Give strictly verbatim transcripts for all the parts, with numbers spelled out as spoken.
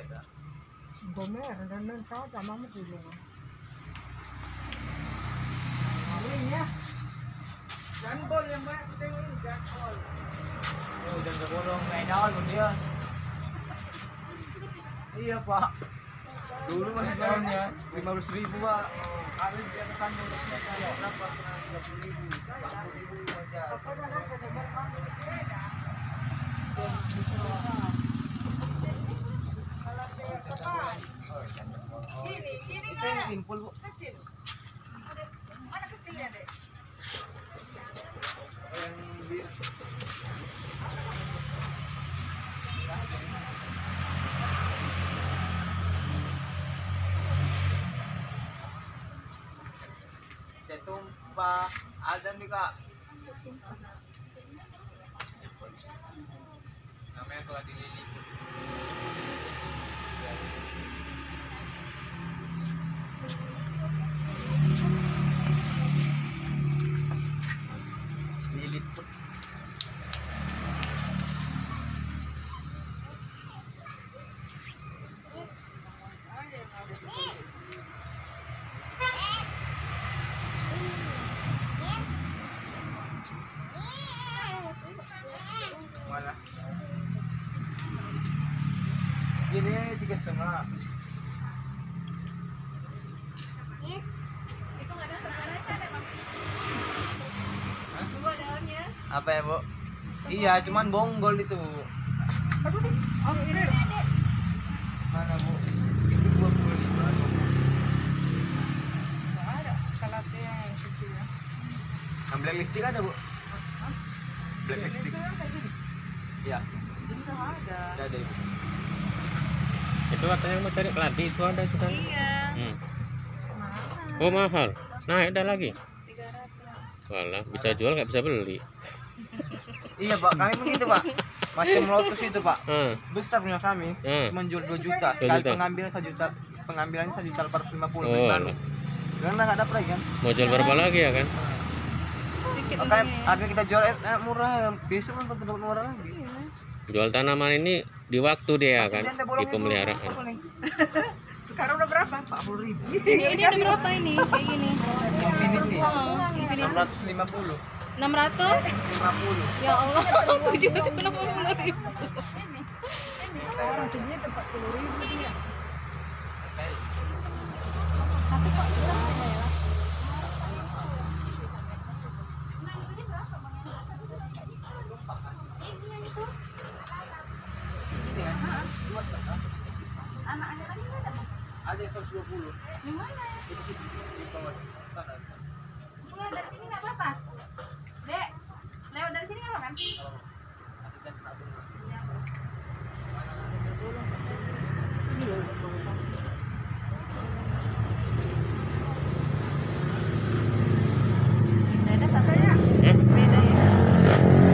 ada. Gomer dan dan saat sama dulu. Awalnya dan bol yang banyak dengan dan bol. Oh dan kebolong medal pun dia. Iya Pak. Dulu masih tahunnya lima ratus ribu Pak. Hari dia tekan untuk saya dapat tiga puluh ribu, empat puluh ribu saja. Ini, ini kan simpel Bu. Kecil. Ada mana kecilnya, Dek? Ketumpa ada nih, Kak. Namanya Keladi Lili. Ini tiga setengah. Yes. Itu nggak ada perarasan emang. Dua daunnya. Apa ya Bu? Iya, cuman bonggol itu. Aduh, oh ini. Mana Bu? Itu dua puluh lima. Nggak ada. Kalate yang kecil ya. Yang black lipstick ada Bu? Hah? Black lipstick. Iya. Jadi nggak ada. Nggak ada Ibu. Itu katanya mau cari Keladi itu ada sudah. Iya. Hmm. Mahal. Oh mahal. Nah ada lagi. tiga ratus. Walah bisa jual nggak bisa beli. Iya Pak, kami begitu Pak. Macam lotus itu Pak. Hmm. Besar punya kami. Hmm. Cuma jual dua juta. Sekali pengambilan satu juta. Pengambilannya satu juta per lima puluh. Oh. Karena nggak ada lagi kan. Mau jual berapa lagi ya kan? Makanya harga kita jual eh, murah. Besok untuk dapat murah lagi. Jual tanaman ini di waktu dia kan di pemeliharaan. Sekarang udah berapa? empat puluh ribu. Ini ini udah berapa ini? Kayak gini. Infinity. enam ratus lima puluh. enam ratus lima puluh. Ya Allah, tujuh ratus lima puluh ribu. Orang sini empat puluh ribu dia. Tapi kok berapa ya? Anak-anak kan ada. Ada yang seratus dua puluh. Di mana? Di situ di bawah sana. Mulai dari sini enggak apa-apa. Dek, lewat dari sini enggak apa-apa kan? Oh. Aku kan tak tahu. Iya. Ini loh. Beda katanya. Eh? Beda ya.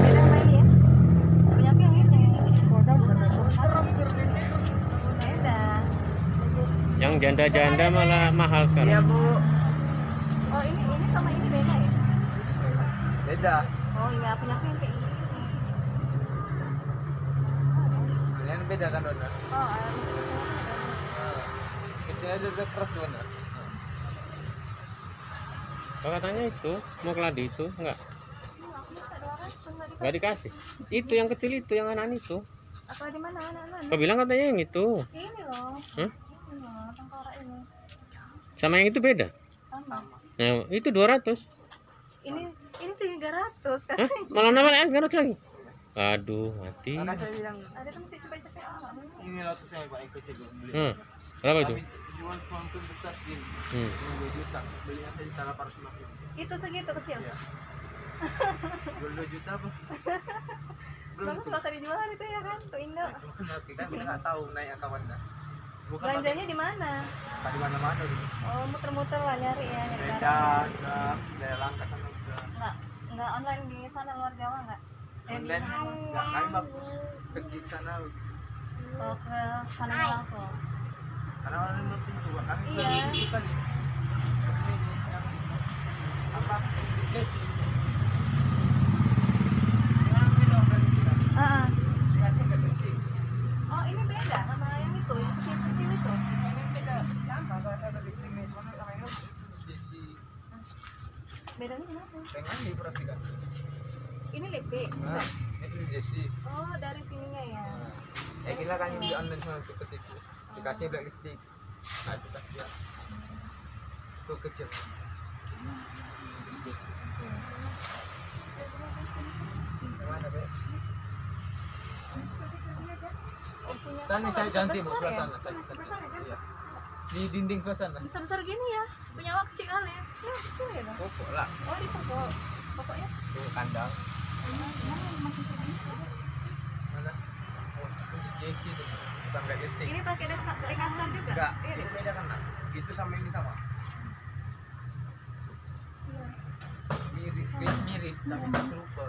Beda apa ini ya? Punya yang ini. Kodak benar-benar. Yang janda-janda malah mahal sekarang. Iya Bu. Oh ini ini sama ini beda ya? Beda. Oh iya punya aku yang kayak ini. Kalian beda kan Dona? Oh alam. Kecilnya juga keras Dona. Kalau katanya itu mau Keladi itu enggak? Enggak dikasih. Itu yang kecil itu yang anak-anak itu. Apa di mana anak-anak? Kau bilang katanya yang itu. Ini loh. Hmm? Sama yang itu beda. Sama. Nah, itu dua ratus. Ini ini tiga ratus kan. Malah nambah tiga ratus lagi. Aduh, mati. Ada kan sih capek-capek amat. Ini lotusnya Pak ikut coba beli. Hmm. Berapa itu? Jual kuantum besar segini. Hmm. dua juta. Beli aja di delapan ratus lima puluh. Itu segitu kecil. Iya. dua juta apa? Belum selesai dijual itu ya kan, tuh Indo. Kita kita enggak tahu naik kawan dah. Bukan belanjanya di mana? Di mana-mana gitu. Oh, muter-muter lah nyari ya. Beda, enggak, lelang katanya sudah. Enggak, enggak online di sana luar Jawa enggak? Online enggak, kan bagus pergi ke sana. Oh, ke sana langsung. Karena orang rutin juga kami ke Pakistan. Apa? Destinasi. Yang di lokasi. Heeh. Lokasi enggak penting. Oh, ini beda sama yang itu ya. Bedanya kenapa? Pengen diperhatikan. Ini lipstick? Nah, ini Jessie. Oh, dari sininya ya. Nah, ya gila kan di online sana cepet itu. Dikasih black lipstick. Nah, itu kan dia. Tuh kecil. Sana cari cantik Bu, sebelah sana, cari cantik. Iya. Di dinding sebelah sana. Besar-besar gini ya. Punya awak kecil kali ya. Kecil ya, Bang. Pokok lah. Oh, di pokok. Pokoknya tuh kandang. Mana? Oh, J C itu. Bukan black lipstick. Ini pakai dasar dari kasar juga. Enggak, itu beda kan, Nak? Itu sama ini sama. Mirip, sketch mirip, tapi enggak serupa.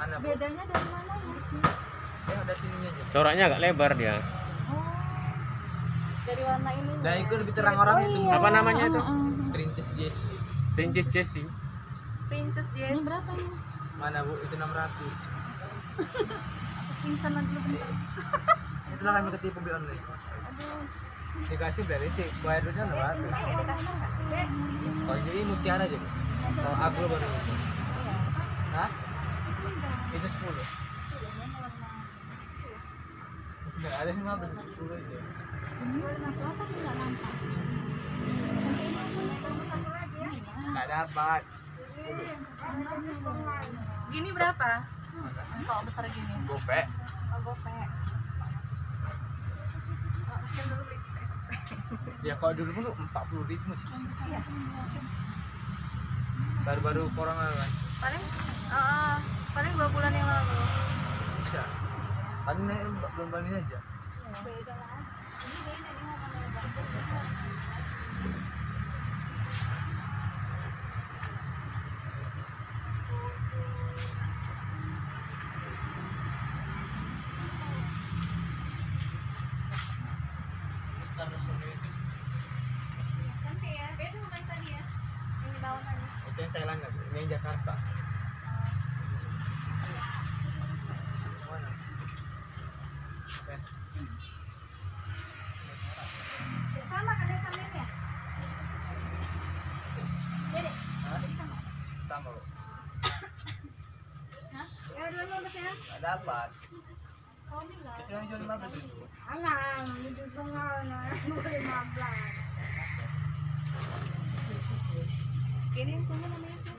Mana, Bu? Bedanya dari mana ya, Ci? Ya ada sininya aja. Coraknya agak lebar dia. Dari warna ini. Nah, itu lebih terang orang oh, itu. Iya. Apa namanya itu? Princess Jessie. Princess Jessie. Princess Jessie. Ini berapa ini? Mana, Bu? Itu enam ratus. Pingsan nanti bentar. Itu lah kami ketipu beli online. Aduh. Dikasih dari sih, bayar duitnya enam ratus. Kalau jadi mutiara aja, Bu. Kalau aku baru. Hah? Itu sepuluh. Enggak ada lima belas sepuluh itu. Enggak dapat. Gini berapa? Kalau besar gini. Gope. Oh, gope. Ya kalau dulu dulu empat puluh ribu masih besar. Baru-baru corona kan. Paling, uh, paling dua bulan yang lalu. Bisa. Aneh belum balik aja. Beda lah. Ini beda nih ngomong-ngomong. Cantik ya, beda sama yang tadi ya. Yang di bawah tadi. Itu yang Thailand kan? Ini yang Jakarta. Dapat. Oh, enggak. Kecilnya jual lima belas itu. Alam, itu pengawalan lima belas. Ini punya namanya